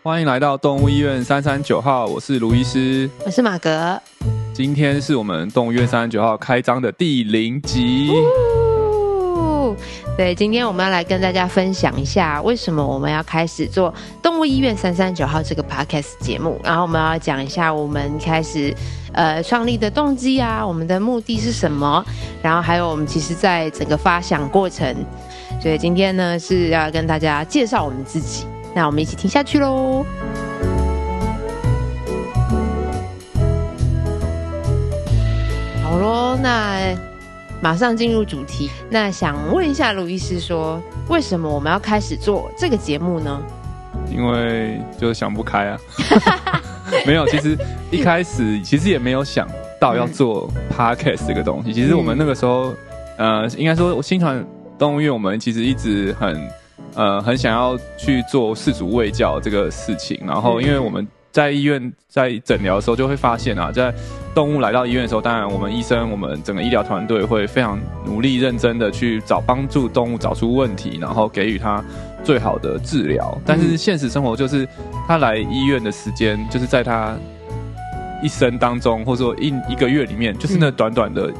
欢迎来到动物医院339号，我是卢医师，我是马格。今天是我们动物医院339号开张的第0集。对，今天我们要来跟大家分享一下为什么我们要开始做动物医院339号这个 podcast 节目，然后我们要讲一下我们开始创立的动机啊，我们的目的是什么，然后还有我们其实在整个发想过程。所以今天呢是要跟大家介绍我们自己，那我们一起听下去咯。好咯，那马上进入主题。那想问一下卢医师说，为什么我们要开始做这个节目呢？因为就想不开啊没有，其实一开始其实也没有想到要做 podcast 这个东西。其实我们那个时候应该说新传动物医院，我们其实一直很想要去做饲主卫教这个事情。然后因为我们在医院在诊疗的时候就会发现啊，在动物来到医院的时候，当然我们医生我们整个医疗团队会非常努力认真的去帮助动物找出问题，然后给予它最好的治疗。但是现实生活就是它来医院的时间就是在它一生当中，或者说一个月里面，就是那短短的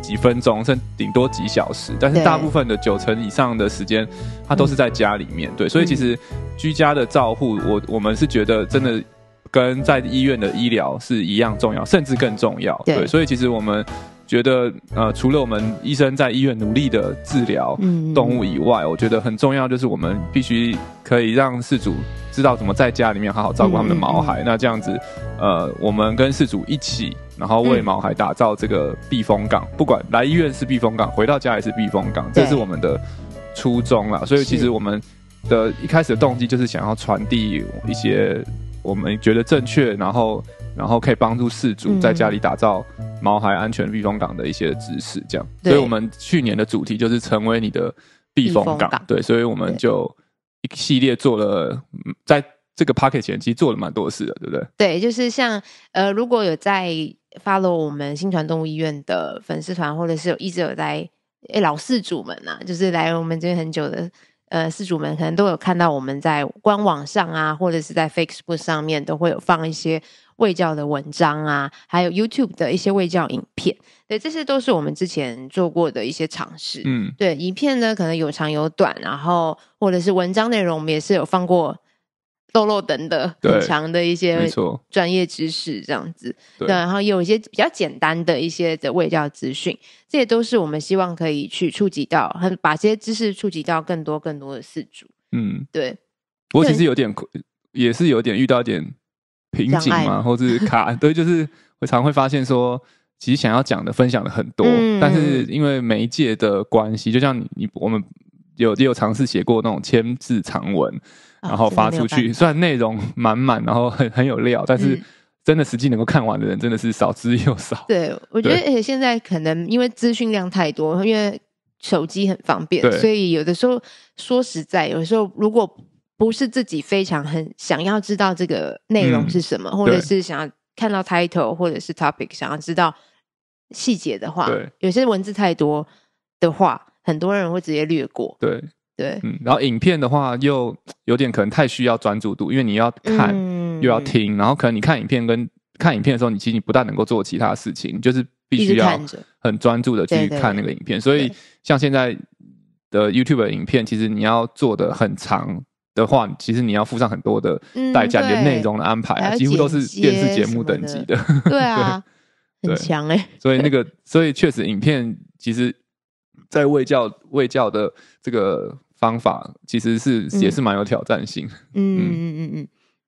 几分钟，甚至顶多几小时，但是大部分的90%以上的时间它都是在家里面。对，所以其实居家的照护，我们是觉得真的跟在医院的医疗是一样重要，甚至更重要。 对，所以其实我们觉得除了我们医生在医院努力的治疗动物以外，我觉得很重要就是我们必须可以让饲主知道怎么在家里面好好照顾他们的毛孩。那这样子我们跟饲主一起，然后为毛孩打造这个避风港。不管来医院是避风港，回到家也是避风港，这是我们的初衷啦。所以其实我们的一开始的动机就是想要传递一些我们觉得正确，然后可以帮助饲主在家里打造毛孩安全避风港的一些知识，这样。所以我们去年的主题就是成为你的避风港。对，所以我们就一系列做了，在这个 Podcast 前期做了蛮多事的，对不对？对，就是像如果有在 follow 我们新传动物医院的粉丝团，或者是一直有在老饲主们啊，就是来我们这边很久的饲主们可能都有看到我们在官网上啊，或者是在 Facebook 上面都会有放一些卫教的文章啊，还有 YouTube 的一些卫教影片。对，这些都是我们之前做过的一些尝试。对，影片呢可能有长有短，然后或者是文章内容我们也是有放过漏漏等的很长的一些专业知识这样子。对，然后也有一些比较简单的一些的卫教资讯，这也都是我们希望可以去触及到，把这些知识触及到更多的饲主。对。不过其实也是有点遇到一点瓶颈嘛，或是卡对，就是我常会发现说其实想要讲的分享的很多，但是因为媒介的关系，就像我们也有尝试写过那种千字长文，然后发出去，虽然内容满满，然后很有料，但是真的实际能够看完的人真的是少之又少。对，我觉得而且现在可能因为资讯量太多，因为手机很方便，所以有的时候说实在，有的时候如果不是自己非常很想要知道这个内容是什么，或者是想要看到 title 或者是 topic 想要知道细节的话，有些文字太多的话，很多人会直接略过。对，然后影片的话又有点可能太需要专注度，因为你要看又要听，然后可能你看影片跟看影片的时候，你其实你不但能够做其他事情，你就是必须要很专注的去看那个影片。所以像现在的 YouTube 的影片，其实你要做的很长的话，其实你要付上很多的代价，你的内容的安排几乎都是电视节目等级的。对啊，很强欸。所以确实影片其实在卫教的这个方法其实也是蛮有挑战性。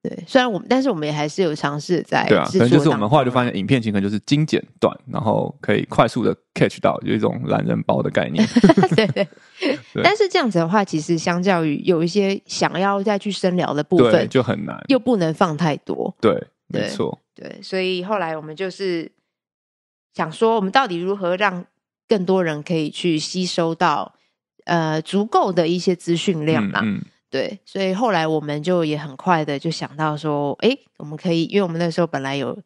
对，虽然但是我们也还是有尝试在制作。对啊，可能就是我们后来就发现影片情可能就是精简短，然后可以快速的 catch 到，有一种懒人包的概念对，但是这样子的话其实相较于有一些想要再去深聊的部分，对，就很难，又不能放太多。对，没错。对，所以后来我们就是想说我们到底如何让更多人可以去吸收到足够的一些资讯量啦。对，所以后来我们就也很快的就想到说我们可以，因为我们那时候本来就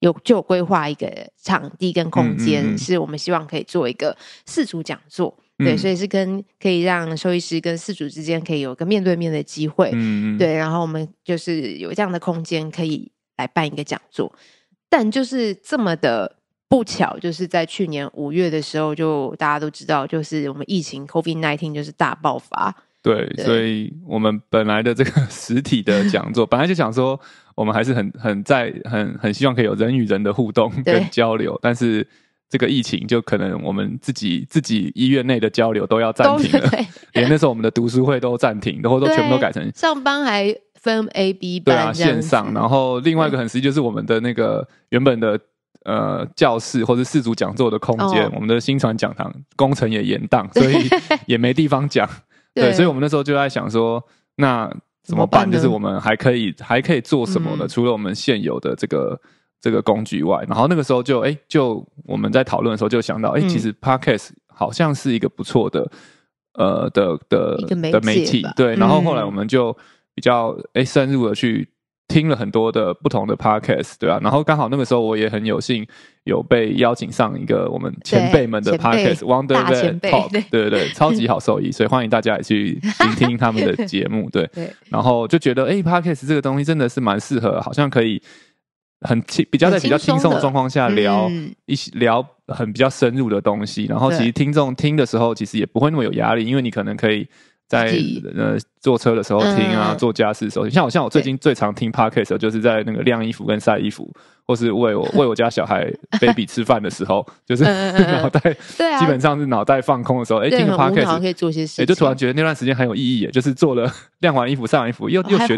有规划一个场地跟空间，是我们希望可以做一个饲主讲座，对，所以是跟可以让兽医师跟饲主之间可以有个面对面的机会，对，然后我们就是有这样的空间可以来办一个讲座。但就是这么的不巧，就是在去年5月的时候，就大家都知道，就是我们疫情 COVID-19 就是大爆发，对，所以我们本来的这个实体的讲座本来就想说我们还是很希望可以有人与人的互动跟交流，但是这个疫情就可能我们自己医院内的交流都要暂停了，连那时候我们的读书会都暂停，然后都全部都改成上班还分 A B 班，对啊，线上。然后另外一个很实际就是我们的那个原本的教室或是饲主讲座的空间，我们的新传讲堂工程也延宕，所以也没地方讲对，所以我们那时候就在想说那怎么办，就是我们还可以做什么呢？除了我们现有的这个工具外，然后那个时候就就我们在讨论的时候就想到其实 Podcast 好像是一个不错的的媒体，对，然后后来我们就比较深入的去听了很多的不同的 podcast， 对啊，然后刚好那个时候我也很有幸有被邀请上一个我们前辈们的 podcast Wonder Vet Talk， 对，超级好受益，所以欢迎大家也去聆听他们的节目，对，然后就觉得podcast 这个东西真的是蛮适合，好像可以比较轻松的状况下聊很比较深入的东西，然后其实听众听的时候其实也不会那么有压力，因为你可能可以在坐车的时候听啊，做家事的时候，像我最近最常听 podcast 就是在那个晾衣服跟晒衣服，或是喂我家小孩 baby 吃饭的时候，就是脑袋基本上是脑袋放空的时候，听个 podcast 可以做些事情，就突然觉得那段时间很有意义，就是做了晾完衣服晒完衣服，又学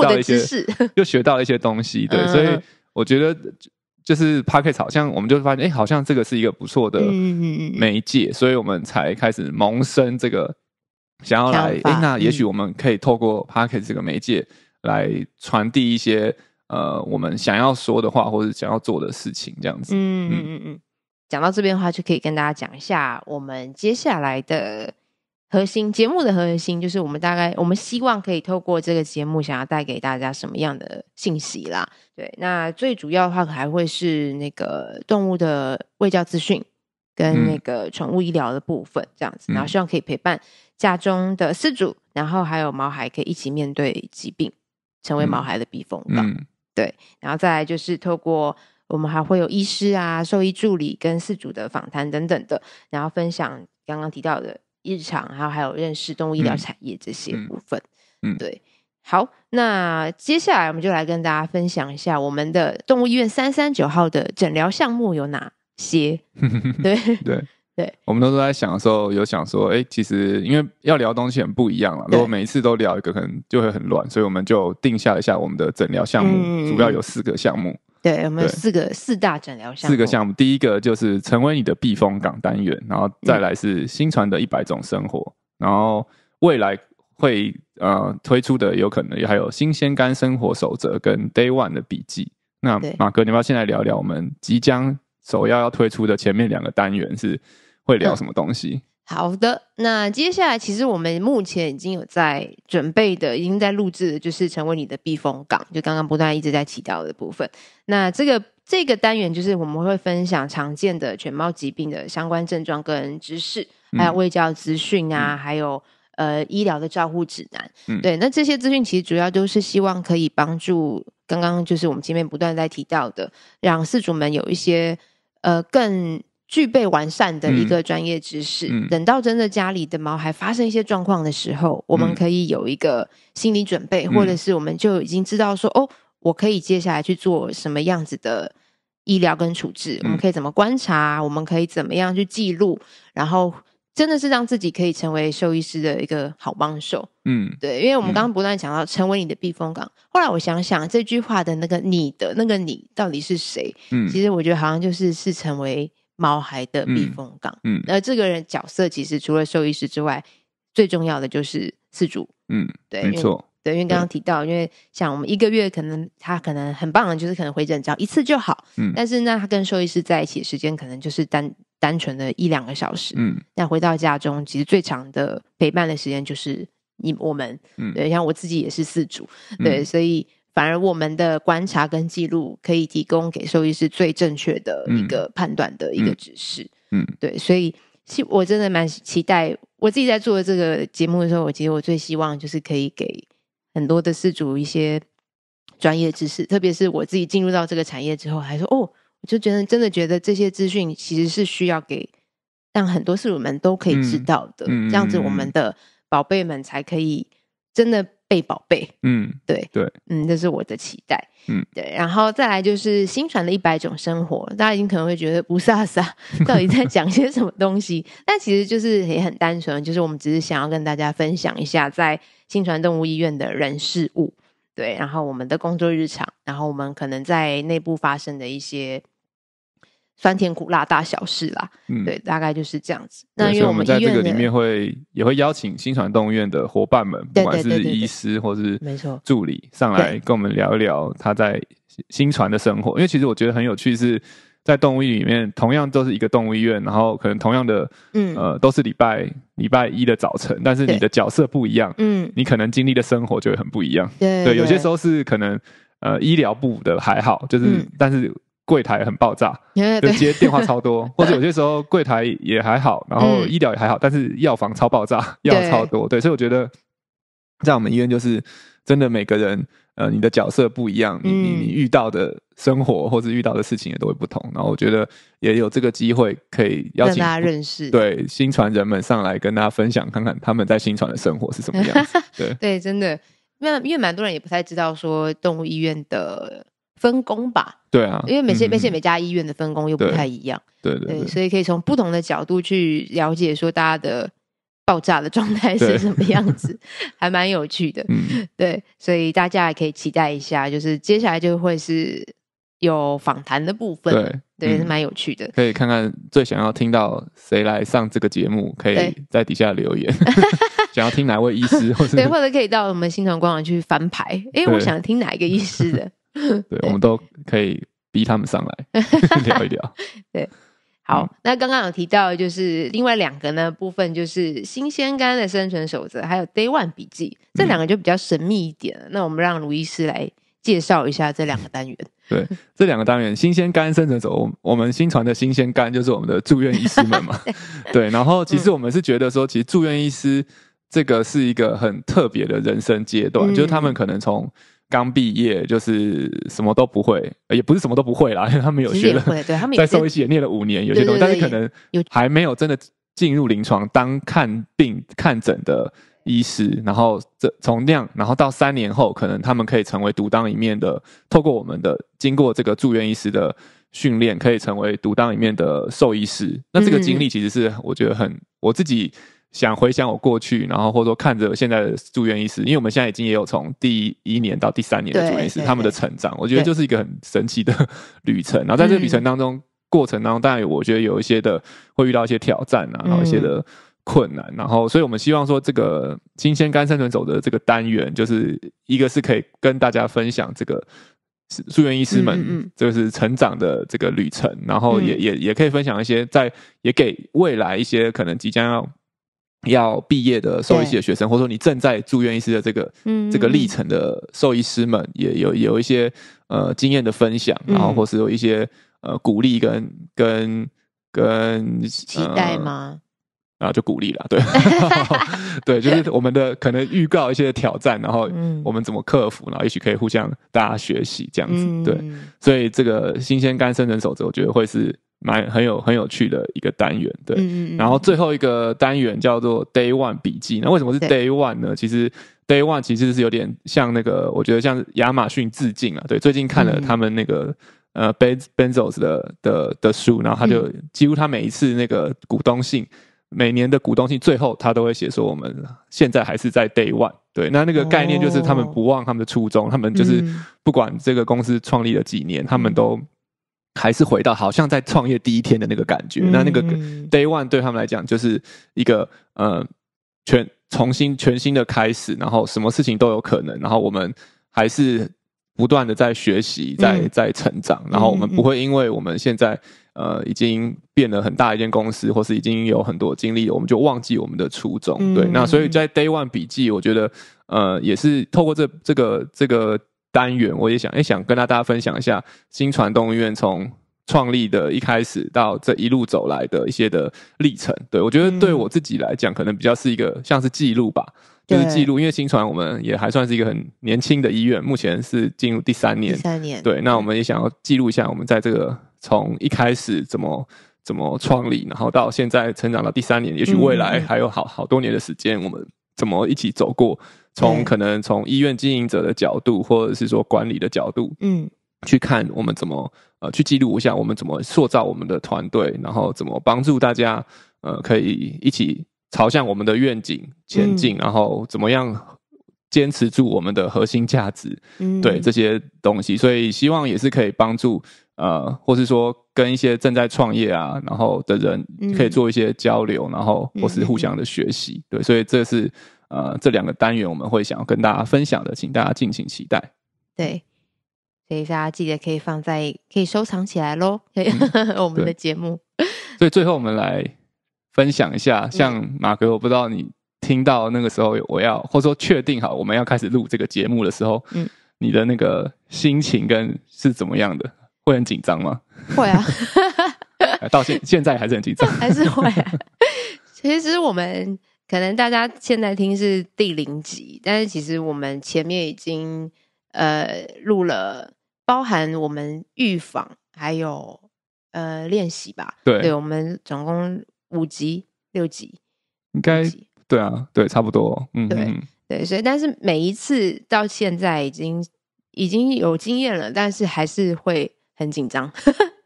到了一些东西，对，所以我觉得就是 podcast 好像我们就发现好像这个是一个不错的媒介，所以我们才开始萌生这个想要来，那也许我们可以透过 Podcast 这个媒介来传递一些我们想要说的话或者想要做的事情，这样子。讲到这边的话，就可以跟大家讲一下我们接下来的核心节目的核心，就是我们希望可以透过这个节目想要带给大家什么样的信息啦。对，那最主要的话还会是那个动物的卫教资讯跟那个宠物医疗的部分，这样子，然后希望可以陪伴家中的饲主，然后还有毛孩可以一起面对疾病，成为毛孩的避风港。对，然后再来就是透过我们还会有医师啊、兽医助理跟饲主的访谈等等的，然后分享刚刚提到的日常，然后还有认识动物医疗产业这些部分。对，好，那接下来我们就来跟大家分享一下我们的动物医院339号的诊疗项目有哪些。对，我们都在想的时候有想说其实因为要聊东西很不一样啦，如果每一次都聊一个可能就会很乱，所以我们就定下一下我们的诊疗项目，主要有4个项目。对，我们有4大诊疗项目。4个项目，第一个就是成为你的避风港单元，然后再来是新传的100种生活，然后未来会推出的有可能还有新鲜肝生活守则跟 Day One 的笔记。那马哥，你要不要先来聊聊我们即将首要推出的前面2个单元是会聊什么东西？好的，那接下来其实我们目前已经有在准备的，已经在录制的就是成为你的避风港，就刚刚不断一直在提到的部分。那这个单元就是我们会分享常见的犬猫疾病的相关症状跟知识，还有卫教资讯啊，还有医疗的照护指南。对，那这些资讯其实主要都是希望可以帮助刚刚就是我们前面不断在提到的，让饲主们有一些更具备完善的一个专业知识，等到真的家里的毛孩发生一些状况的时候，我们可以有一个心理准备，或者是我们就已经知道说我可以接下来去做什么样子的医疗跟处置，我们可以怎么观察，我们可以怎么样去记录，然后真的是让自己可以成为兽医师的一个好帮手。对，因为我们刚刚不断讲到成为你的避风港，后来我想想这句话的那个你到底是谁？其实我觉得好像就是成为毛孩的避风港。而这个人角色其实除了兽医师之外，最重要的就是饲主。对，没错。对，因为刚刚提到，因为像我们1个月他可能很棒的就是可能回诊只要1次就好，但是那他跟兽医师在一起的时间可能就是单纯的1-2个小时，那回到家中其实最长的陪伴的时间就是我们，对，像我自己也是饲主，对，所以反而我们的观察跟记录可以提供给兽医师最正确的一个判断的一个指示。对，所以我真的蛮期待我自己在做这个节目的时候，我其实我最希望就是可以给很多的饲主一些专业知识，特别是我自己进入到这个产业之后，还说哦，我就觉得真的觉得这些资讯其实是需要给让很多饲主们都可以知道的，这样子我们的宝贝们才可以真的被宝贝。对，这是我的期待。对，然后再来就是新传的100种生活，大家已经可能会觉得不飒飒到底在讲些什么东西，但其实就是也很单纯，就是我们只是想要跟大家分享一下在新传动物医院的人事物，对，然后我们的工作日常，然后我们可能在内部发生的一些酸甜苦辣大小事啦，对，大概就是这样子。那因为我们在这个里面也会邀请新传动物医院的伙伴们，不管是医师或是助理上来跟我们聊一聊他在新传的生活。因为其实我觉得很有趣是在动物医院里面，同样都是一个动物医院，然后可能同样的都是礼拜一的早晨，但是你的角色不一样，你可能经历的生活就会很不一样。 对，有些时候是可能医疗部的还好，就是但是柜台很爆炸，就接电话超多，或者有些时候柜台也还好，然后医疗也还好，但是药房超爆炸，药超多。对，所以我觉得在我们医院就是真的每个人你的角色不一样，你遇到的生活或者遇到的事情也都会不同。然后我觉得也有这个机会可以邀请跟大家认识，对，新传人们上来跟大家分享看看他们在新传的生活是什么样子。对，真的，因为蛮多人也不太知道说动物医院的分工吧。对啊，因为每家医院的分工又不太一样。对，所以可以从不同的角度去了解说大家的爆炸的状态是什么样子，还蛮有趣的。对，所以大家也可以期待一下，就是接下来就会是有访谈的部分。对，是蛮有趣的，可以看看最想要听到谁来上这个节目，可以在底下留言想要听哪位医师对，或者可以到我们新传官网去翻牌，我想听哪一个医师的对，我们都可以逼他们上来聊一聊。对，好，那刚刚有提到就是另外2个呢部分，就是新鲜肝的生存守则还有 Day One 笔记，这2个就比较神秘一点。那我们让卢医师来介绍一下这2个单元。对，这2个单元新鲜肝生存守则，我们新传的新鲜肝就是我们的住院医师们嘛对，然后其实我们是觉得说其实住院医师这个是一个很特别的人生阶段，就是他们可能从刚毕业就是什么都不会，也不是什么都不会啦，因为他们有学了，在兽医系也念了5年有些东西，但是可能还没有真的进入临床当看病看诊的医师，然后从那样然后到3年后可能他们可以成为独当一面的，透过我们的经过这个住院医师的训练可以成为独当一面的兽医师。那这个经历其实是我觉得我自己想回想我过去，然后或者说看着现在的住院医师，因为我们现在已经也有从第1年到第3年的住院医师，他们的成长我觉得就是一个很神奇的旅程。然后在这个旅程当中过程当中，当然我觉得有一些的会遇到一些挑战啊，然后一些的困难，然后所以我们希望说这个新鲜肝生存守则这个单元，就是一个是可以跟大家分享这个住院医师们就是成长的这个旅程，然后也可以分享一些也给未来一些可能即将要毕业的兽医系的学生，或者说你正在住院医师的这个历程的兽医师们，也有一些经验的分享，然后或是有一些鼓励跟期待吗？然后就鼓励了，对对，就是我们的可能预告一些挑战，然后我们怎么克服，然后也许可以互相大家学习这样子。对，所以这个新鲜肝生存守则我觉得会是很有趣的一个单元。对，然后最后一个单元叫做 Day One 笔记。那为什么是 Day One 呢？其实 Day One 其实是有点像那个，我觉得像亚马逊致敬啊。对，最近看了他们那个Bezos 的书，然后他就几乎他每一次那个股东信，每年的股东信最后他都会写说我们现在还是在 Day One。对，那个概念就是他们不忘他们的初衷，他们就是不管这个公司创立了几年，他们都还是回到好像在创业第一天的那个感觉。那个 Day One 对他们来讲就是一个全新的开始，然后什么事情都有可能，然后我们还是不断的在学习，在成长，然后我们不会因为我们现在已经变了很大一间公司，或是已经有很多经历，我们就忘记我们的初衷。对，那所以在 Day One 笔记我觉得也是透过这个单元，我也想跟大家分享一下新传动物医院从创立的一开始到这一路走来的一些的历程。对，我觉得对我自己来讲可能比较是一个像是记录吧，就是记录，因为新传我们也还算是一个很年轻的医院，目前是进入第三年。对，那我们也想要记录一下我们在这个从一开始怎么创立，然后到现在成长到第三年，也许未来还有好多年的时间，我们怎么一起走过，从可能从医院经营者的角度，或者是说管理的角度，去看我们怎么去记录一下我们怎么塑造我们的团队，然后怎么帮助大家可以一起朝向我们的愿景前进，然后怎么样坚持住我们的核心价值，对这些东西。所以希望也是可以帮助或是说跟一些正在创业啊然后的人可以做一些交流，然后或是互相的学习。对，所以这是这两个单元我们会想要跟大家分享的，请大家敬请期待。对，所以大家记得可以放在可以收藏起来咯我们的节目。所以最后我们来分享一下，像马哥，我不知道你听到那个时候我要或者说确定好我们要开始录这个节目的时候，你的那个心情跟是怎么样的？会很紧张吗？会啊到现在还是很紧张还是会啊其实我们可能大家现在听是第0集，但是其实我们前面已经录了包含我们预防还有练习吧。 对，我们总共5集6集应该。对啊，对，差不多。对，所以但是每一次到现在已经有经验了，但是还是会很紧张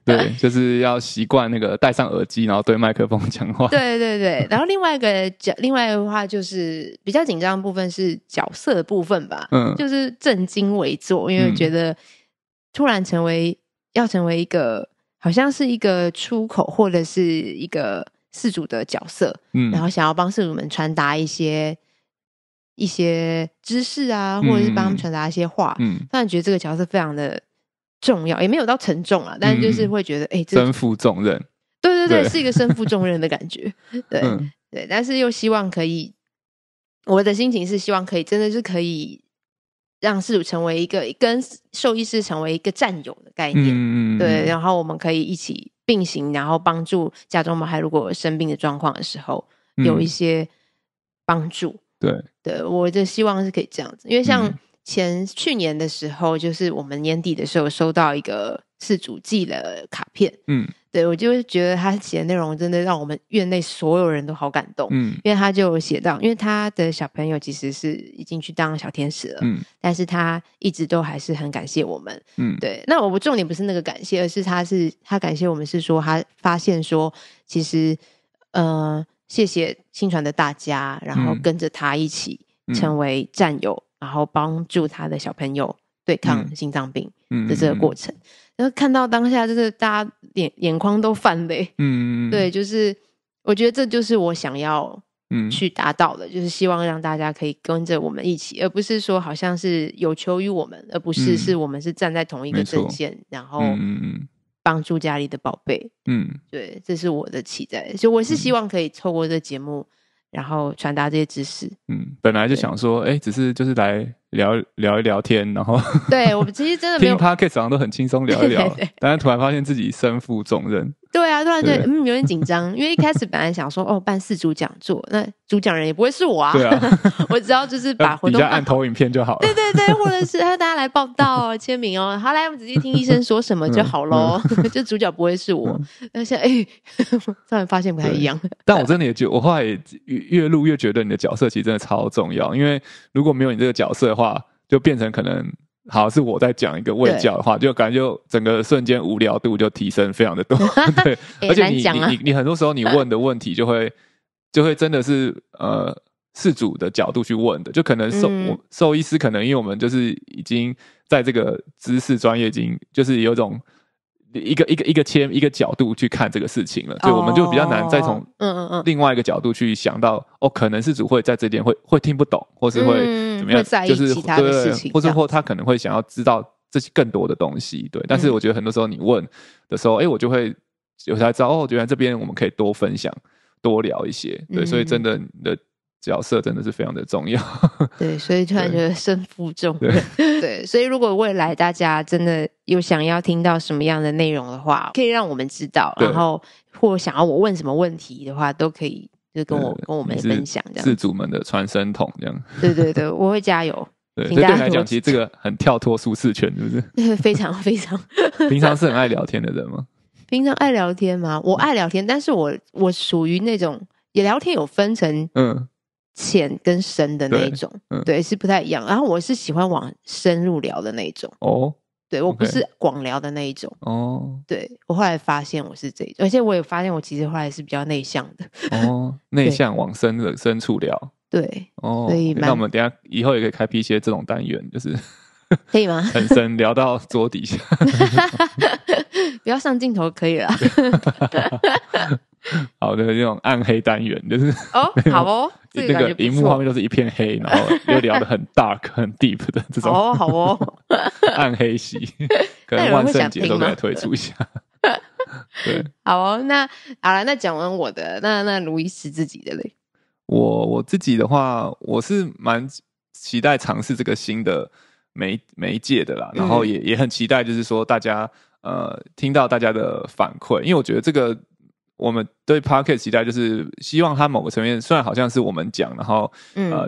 对，就是要习惯那个戴上耳机然后对麦克风讲话对然后另外一个话就是比较紧张的部分是角色的部分吧，就是正襟危坐，因为觉得突然要成为一个好像是一个出口或者是一个事主的角色，然后想要帮事主们传达一些知识啊，或者是帮他们传达一些话，突然觉得这个角色非常的重要，也没有到沉重啊，但就是会觉得身负重任。对，是一个身负重任的感觉对，但是又希望可以，我的心情是希望可以真的是可以让事主成为一个跟兽医师成为一个战友的概念，对，然后我们可以一起并行，然后帮助家中毛孩如果生病的状况的时候有一些帮助。对，我的希望是可以这样子，因为像去年的时候，就是我们年底的时候收到一个事主寄的卡片，对，我就觉得他写的内容真的让我们院内所有人都好感动，因为他就写到，因为他的小朋友其实是已经去当小天使了，但是他一直都还是很感谢我们，对，那我重点不是那个感谢，而是他感谢我们是说他发现说其实谢谢新传的大家，然后跟着他一起成为战友，然后帮助他的小朋友对抗心脏病的这个过程，然后看到当下就是大家眼眶都泛泪，对，就是我觉得这就是我想要去达到的，就是希望让大家可以跟着我们一起，而不是说好像是有求于我们，而不是是我们是站在同一个阵线，然后帮助家里的宝贝，对，这是我的期待，所以我是希望可以透过这节目然后传达这些知识。本来就想说只是就是来聊一聊天，然后对，我其实真的没有听 Podcast 好像都很轻松聊一聊但是突然发现自己身负重任。对啊，突然觉得有点紧张因为一开始本来想说办事主讲座，那主讲人也不会是我啊对啊我只要就是把活动你就按投影片就好了对，或者是大家来报道哦，签名哦，好，来我们直接听医生说什么就好咯就主角不会是我但是突然发现不太一样但我真的也觉得，我后来也越录越觉得你的角色其实真的超重要，因为如果没有你这个角色的话，就变成可能好是我在讲一个卫教的话，就感觉就整个瞬间无聊度就提升非常的多对，而且你很多时候你问的问题就会真的是事主的角度去问的，就可能兽医师可能因为我们就是已经在这个知识专业已经就是有种一个角度去看这个事情了，所以我们就比较难再从另外一个角度去想到可能事主会在这点会听不懂，或是会怎么样，在意其他的事情，或是他可能会想要知道这些更多的东西，对。但是我觉得很多时候你问的时候，我就会有才知道原来这边我们可以多分享、多聊一些，对。所以真的，你的角色真的是非常的重要对，所以突然觉得身负重任对，所以如果未来大家真的有想要听到什么样的内容的话，可以让我们知道，然后或想要我问什么问题的话，都可以就跟我们分享，这样是主们的传声筒这样。对对对，我会加油。对，所以对你来讲，其实这个很跳脱舒适圈，是不是？非常非常。平常是很爱聊天的人吗？平常爱聊天吗？我爱聊天，但是我属于那种也聊天有分成浅跟深的那种，对，是不太一样。然后我是喜欢往深入聊的那种哦。对，我不是广聊的那一种哦。对，我后来发现我是这一种，而且我也发现我其实后来是比较内向的哦。内向往深处聊，对哦。所以那我们等一下以后也可以开辟一些这种单元，就是可以吗？很深聊到桌底下，不要上镜头可以了。好的，这种暗黑单元就是哦，好哦，这个荧幕画面都是一片黑，然后又聊得很 dark 很 deep 的这种哦，好哦，暗黑系，可能万圣节都可以推出一下。对，好哦，那好了，那讲完我的，那卢医师自己的嘞，我自己的话，我是蛮期待尝试这个新的媒介的啦，然后也很期待，就是说大家听到大家的反馈，因为我觉得这个。我们对 Podcast 期待就是希望它某个层面虽然好像是我们讲然后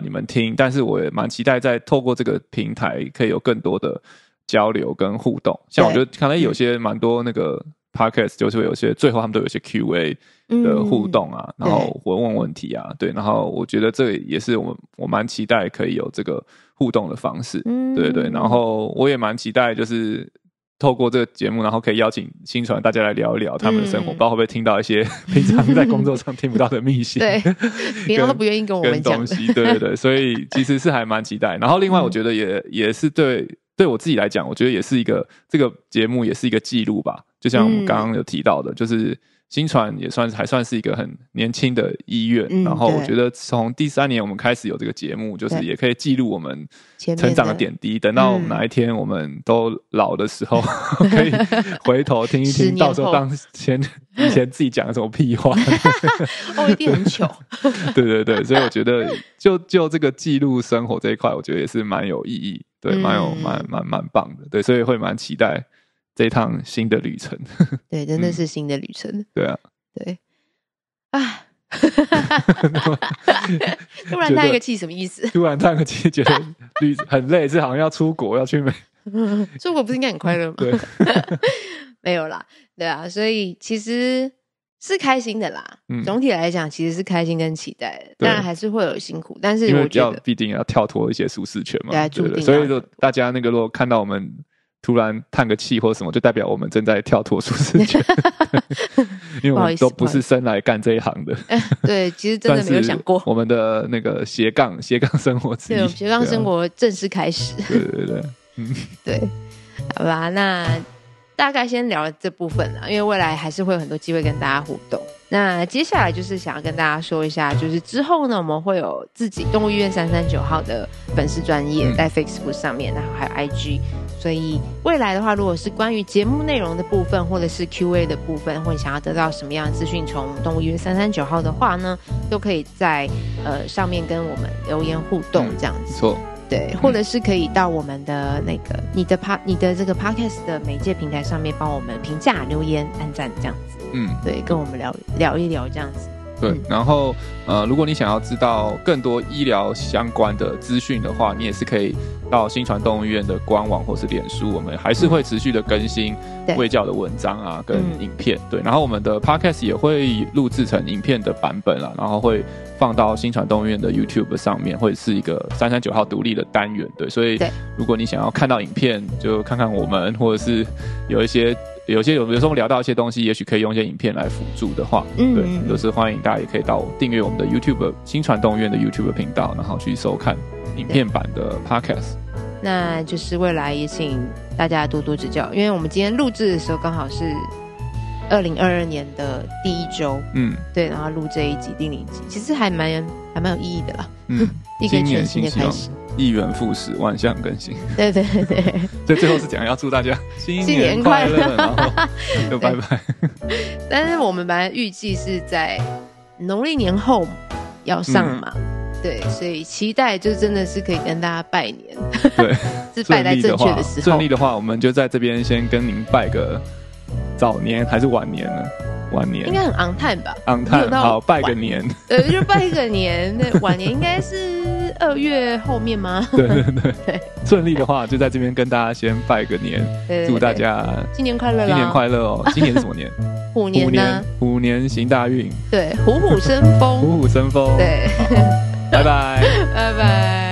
你们听，但是我也蛮期待在透过这个平台可以有更多的交流跟互动，像我觉得可能有些蛮多那个 Podcast 就是有些最后他们都有些 QA 的互动啊，然后我问问题啊，对，然后我觉得这也是我蛮期待可以有这个互动的方式，对对，然后我也蛮期待就是透过这个节目，然后可以邀请薪传大家来聊一聊他们的生活，不知道会不会听到一些平常在工作上听不到的秘辛。对，平常都不愿意跟我们讲的东西。对对对，所以其实是还蛮期待。然后另外，我觉得也是对我自己来讲，我觉得也是一个这个节目也是一个记录吧。就像我们刚刚有提到的，就是薪传也还算是一个很年轻的医院。然后我觉得从第3年我们开始有这个节目，就是也可以记录我们成长的点滴，等到我们哪一天我们都老的时候可以回头听一听，到时候当以前自己讲的什么屁话哦，一定很糗。对对对，所以我觉得就这个记录生活这一块，我觉得也是蛮有意义，对，蛮棒的，对，所以会蛮期待这一趟新的旅程。对，真的是新的旅程。对啊，对啊，突然叹一个气什么意思？突然叹个气觉得很累，是好像要出国，要去美出国不是应该很快乐吗？对没有啦，对啊，所以其实是开心的啦，总体来讲其实是开心跟期待的，当然还是会有辛苦，但是我觉得因为必定要跳脱一些舒适圈嘛，对，注定。所以说大家那个如果看到我们突然叹个气或什么，就代表我们正在跳脱舒适圈，因为我们都不是生来干这一行的。对，其实真的没有想过我们的那个斜杠生活之一，对，斜杠生活正式开始。对对对，对，好吧，那大概先聊这部分啦，因为未来还是会有很多机会跟大家互动。那接下来就是想要跟大家说一下，就是之后呢，我们会有自己动物医院339号的粉丝专页在 Facebook 上面，然后还有 IG。所以未来的话，如果是关于节目内容的部分，或者是 QA 的部分，或者想要得到什么样的资讯，从动物医院339号的话呢，都可以在上面跟我们留言互动，这样子。没错。对，或者是可以到我们的那个你的这个 podcast 的媒介平台上面帮我们评价、留言、按赞这样子。对，跟我们聊一聊这样子。对，然后如果你想要知道更多医疗相关的资讯的话，你也是可以到薪传动物医院的官网或是脸书，我们还是会持续的更新卫教的文章啊跟影片。对，然后我们的 podcast 也会录制成影片的版本啦，然后会放到薪传动物医院的 YouTube 上面，会是一个339号独立的单元。对，所以如果你想要看到影片，就看看我们，或者是有时候聊到一些东西，也许可以用一些影片来辅助的话，对，就是欢迎大家也可以到订阅我们的 YouTube 薪传动物医院的 YouTube 频道，然后去收看影片版的 Podcast。 那就是未来也请大家多多指教，因为我们今天录制的时候刚好是2022年的第1周，对，然后录这一集第0集，其实还蛮有意义的啦，一个全新的开始，一元复始，万象更新。对对对，所以最后是讲要祝大家新年快乐，然后就拜拜。但是我们本来预计是在农历年后要上嘛，对，所以期待就真的是可以跟大家拜年，对，是拜在正确的时候。顺利的话，我们就在这边先跟您拜个早年还是晚年呢？晚年应该很on time吧？on time，好，拜个年，对，就拜个年。对，晚年应该是2月后面吗？对对对对，顺利的话就在这边跟大家先拜个年，对对对对，祝大家新年快乐啦！新年快乐哦！今年是什么年？虎年呢？虎年行大运，对，虎虎生风，虎虎生风，对。拜拜，拜拜。